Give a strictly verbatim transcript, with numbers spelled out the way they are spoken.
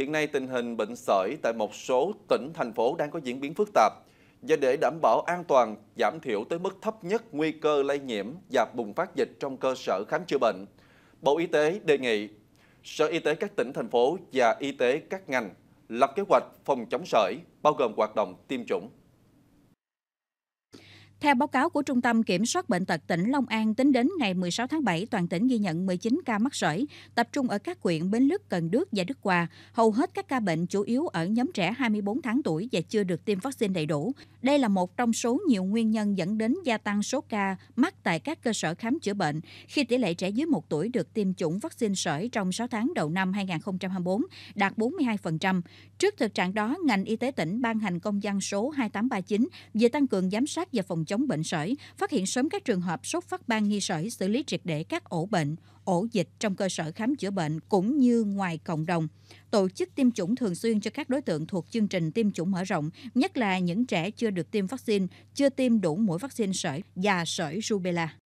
Hiện nay tình hình bệnh sởi tại một số tỉnh, thành phố đang có diễn biến phức tạp. Và để đảm bảo an toàn, giảm thiểu tới mức thấp nhất nguy cơ lây nhiễm và bùng phát dịch trong cơ sở khám chữa bệnh, Bộ Y tế đề nghị Sở Y tế các tỉnh, thành phố và y tế các ngành lập kế hoạch phòng chống sởi, bao gồm hoạt động tiêm chủng. Theo báo cáo của Trung tâm Kiểm soát Bệnh tật tỉnh Long An, tính đến ngày mười sáu tháng bảy, toàn tỉnh ghi nhận mười chín ca mắc sởi, tập trung ở các huyện Bến Lức, Cần Đước và Đức Hòa. Hầu hết các ca bệnh chủ yếu ở nhóm trẻ hai mươi bốn tháng tuổi và chưa được tiêm vaccine đầy đủ. Đây là một trong số nhiều nguyên nhân dẫn đến gia tăng số ca mắc tại các cơ sở khám chữa bệnh, khi tỷ lệ trẻ dưới một tuổi được tiêm chủng vaccine sởi trong sáu tháng đầu năm hai nghìn không trăm hai mươi tư đạt bốn mươi hai phần trăm. Trước thực trạng đó, ngành y tế tỉnh ban hành công văn số hai tám ba chín về tăng cường giám sát và phòng chống chống bệnh sởi, phát hiện sớm các trường hợp sốt phát ban nghi sởi, xử lý triệt để các ổ bệnh, ổ dịch trong cơ sở khám chữa bệnh cũng như ngoài cộng đồng. Tổ chức tiêm chủng thường xuyên cho các đối tượng thuộc chương trình tiêm chủng mở rộng, nhất là những trẻ chưa được tiêm vaccine, chưa tiêm đủ mũi vaccine sởi và sởi rubella.